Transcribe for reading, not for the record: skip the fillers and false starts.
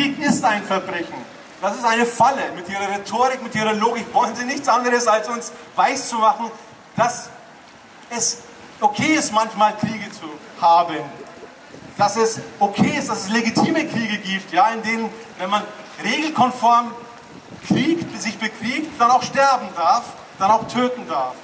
Krieg ist ein Verbrechen. Das ist eine Falle. Mit ihrer Rhetorik, mit ihrer Logik wollen sie nichts anderes, als uns weiszumachen, dass es okay ist, manchmal Kriege zu haben. Dass es okay ist, dass es legitime Kriege gibt, ja, in denen, wenn man regelkonform kriegt, sich bekriegt, dann auch sterben darf, dann auch töten darf.